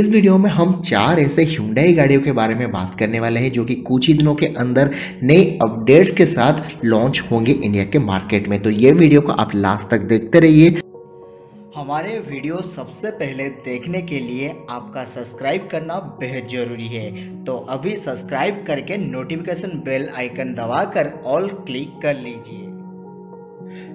इस वीडियो में हम चार ऐसे Hyundai गाड़ियों के बारे में बात करने वाले हैं जो कि कुछ ही दिनों के अंदर नए अपडेट्स के साथ लॉन्च होंगे इंडिया के मार्केट में। तो ये वीडियो को आप लास्ट तक देखते रहिए। हमारे वीडियो सबसे पहले देखने के लिए आपका सब्सक्राइब करना बेहद ज़रूरी है, तो अभी सब्सक्राइब करके नोटिफिकेशन बेल आइकन दबाकर ऑल क्लिक कर लीजिए।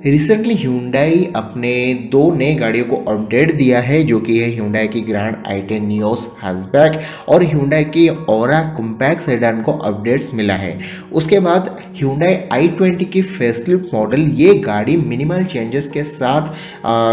रिसेंटली Hyundai अपने दो नए गाड़ियों को अपडेट दिया है, जो कि है Hyundai की Grand i10 Nios हैचबैक और Hyundai की Aura कॉम्पैक्ट सेडान को अपडेट्स मिला है। उसके बाद Hyundai i20 की फेसलिफ्ट मॉडल, ये गाड़ी मिनिमल चेंजेस के साथ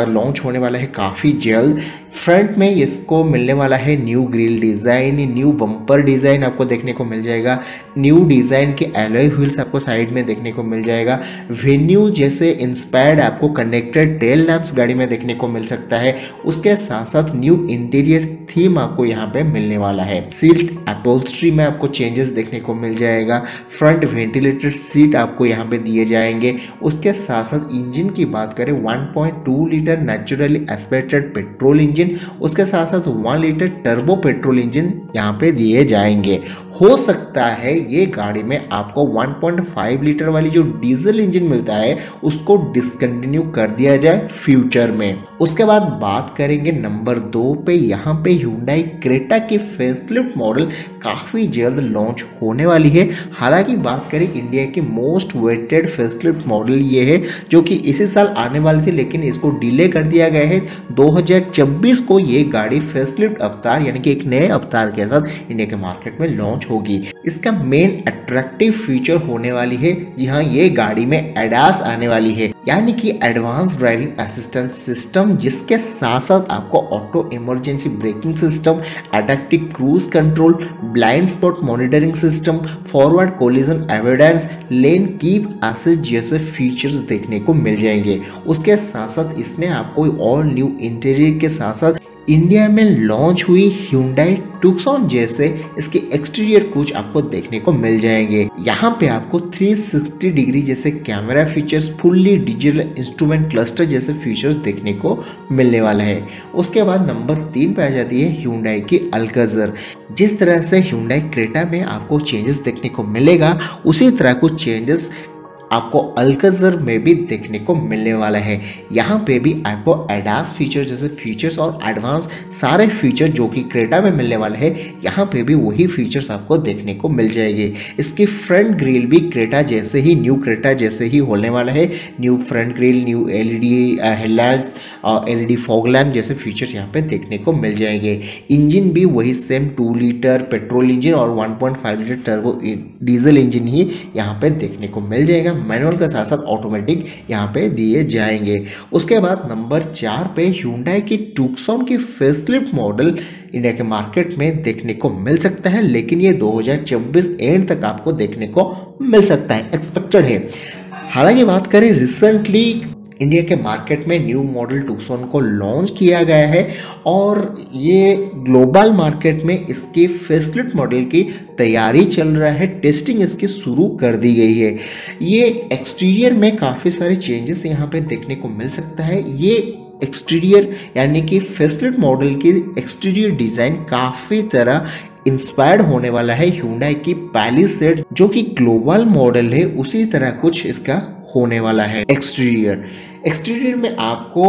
लॉन्च होने वाला है काफ़ी जल्द। फ्रंट में इसको मिलने वाला है new grille design, new bumper design आपको देखने को मिल जाएगा, न्यू डिज़ाइन के एलॉय व्हील्स आपको साइड में देखने को मिल जाएगा, वेन्यू जैसे इंस्पायर्ड आपको कनेक्टेड टेल लैम्प्स गाड़ी में देखने को मिल सकता है। उसके साथ साथ न्यू इंटीरियर थीम आपको यहाँ पे मिलने वाला है। सीट अपहोल्स्ट्री में आपको चेंजेस देखने को मिल जाएगा, फ्रंट वेंटिलेटेड सीट आपको यहाँ पे दिए जाएंगे। उसके साथ साथ इंजन की बात करें, 1.2 litre naturally aspirated petrol engine, उसके साथ साथ 1 लीटर टर्बो पेट्रोल इंजन यहाँ पे दिए जाएंगे। हो सकता है ये गाड़ी में आपको 1.5 लीटर वाली जो डीजल इंजन मिलता है उसको डिसकंटिन्यू कर दिया जाए फ्यूचर में। उसके बाद बात करेंगे नंबर 2 पे, यहाँ पे Hyundai Creta की फेसलिफ्ट मॉडल काफ़ी जल्द लॉन्च होने वाली है। हालांकि बात करें इंडिया की मोस्ट वेटेड फेसलिफ्ट मॉडल ये है, जो कि इसी साल आने वाली थी लेकिन इसको डिले कर दिया गया है। 2026 को ये गाड़ी फेसलिफ्ट अवतार यानी कि एक नए अवतार के साथ इंडिया के मार्केट में लॉन्च होगी। इसका मेन अट्रैक्टिव फीचर होने वाली है, यहाँ ये गाड़ी में ADAS आने वाली है यानी कि एडवांस ड्राइविंग असिस्टेंस सिस्टम, जिसके साथ साथ आपको auto emergency braking system, adaptive cruise control, blind spot monitoring system, forward collision avoidance, lane keep assist जैसे फीचर्स देखने को मिल जाएंगे। उसके साथ साथ इसमें आपको ऑल न्यू इंटीरियर के साथ साथ इंडिया में लॉन्च हुई Hyundai Tucson जैसे इसके एक्सटीरियर कुछ आपको देखने को मिल जाएंगे। यहाँ पे आपको 360 डिग्री जैसे camera features, fully digital instrument cluster जैसे फीचर्स देखने को मिलने वाला है। उसके बाद नंबर 3 पे आ जाती है Hyundai की Alcazar। जिस तरह से Hyundai Creta में आपको चेंजेस देखने को मिलेगा, उसी तरह कुछ चेंजेस आपको Alcazar में भी देखने को मिलने वाला है। यहाँ पे भी आपको ADAS फीचर जैसे फीचर्स और एडवांस सारे फीचर जो कि Creta में मिलने वाले हैं, यहाँ पे भी वही फीचर्स आपको देखने को मिल जाएंगे। इसकी फ्रंट ग्रिल भी Creta जैसे ही, न्यू Creta जैसे ही होने वाला है। New front grille, new LED headlights, LED fog lamp जैसे फीचर्स यहाँ पे देखने को मिल जाएंगे। इंजन भी वही सेम 2 लीटर पेट्रोल इंजन और 1.5 लीटर टर्बो डीजल इंजन ही यहाँ पे देखने को मिल जाएगा। मैनुअल के साथ साथ ऑटोमेटिक यहाँ पे दिए जाएंगे। उसके बाद नंबर 4 पे Hyundai की Tucson की फेसलिफ्ट मॉडल इंडिया के मार्केट में देखने को मिल सकता है, लेकिन ये 2026 एंड तक आपको देखने को मिल सकता है, एक्सपेक्टेड है। हालांकि बात करें, रिसेंटली इंडिया के मार्केट में न्यू मॉडल Tucson को लॉन्च किया गया है और ये ग्लोबल मार्केट में इसके फेसलिफ्ट मॉडल की तैयारी चल रहा है, टेस्टिंग इसकी शुरू कर दी गई है। ये एक्सटीरियर में काफ़ी सारे चेंजेस यहाँ पे देखने को मिल सकता है। ये एक्सटीरियर यानी कि फेसलिफ्ट मॉडल की एक्सटीरियर डिज़ाइन काफ़ी तरह इंस्पायर्ड होने वाला है Hyundai की Palisade, जो कि ग्लोबल मॉडल है, उसी तरह कुछ इसका होने वाला है एक्सटीरियर में। आपको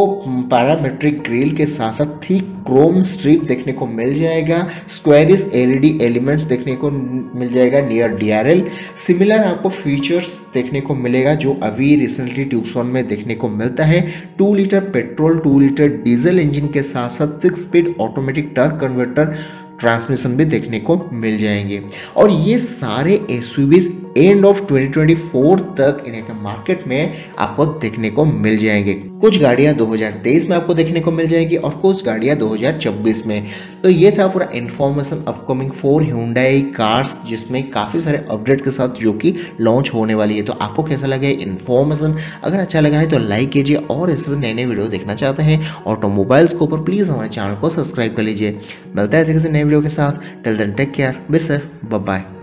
पैरामेट्रिक ग्रिल के साथ साथ थीक क्रोम स्ट्रिप देखने को मिल जाएगा, स्क्वायरिश LED एलिमेंट्स देखने को मिल जाएगा नियर DRL। सिमिलर आपको फीचर्स देखने को मिलेगा जो अभी रिसेंटली Tucson में देखने को मिलता है। 2 litre petrol, 2 litre diesel engine के साथ साथ 6 speed automatic torque converter transmission भी देखने को मिल जाएंगे। और ये सारे SUVs एंड ऑफ 2024 तक इन्हें के मार्केट में आपको देखने को मिल जाएंगे। कुछ गाड़ियां 2023 में आपको देखने को मिल जाएगी और कुछ गाड़ियां 2026 में। तो ये था पूरा इन्फॉर्मेशन अपकमिंग 4 Hyundai कार्स, जिसमें काफ़ी सारे अपडेट के साथ जो कि लॉन्च होने वाली है। तो आपको कैसा लगा ये इन्फॉर्मेशन? अगर अच्छा लगा है तो लाइक कीजिए और इससे नए नए वीडियो देखना चाहते हैं ऑटोमोबाइल्स के ऊपर, प्लीज़ हमारे चैनल को सब्सक्राइब कर लीजिए। मिलता है ऐसे किसी नए वीडियो के साथ। Till then take care, be safe, bye bye.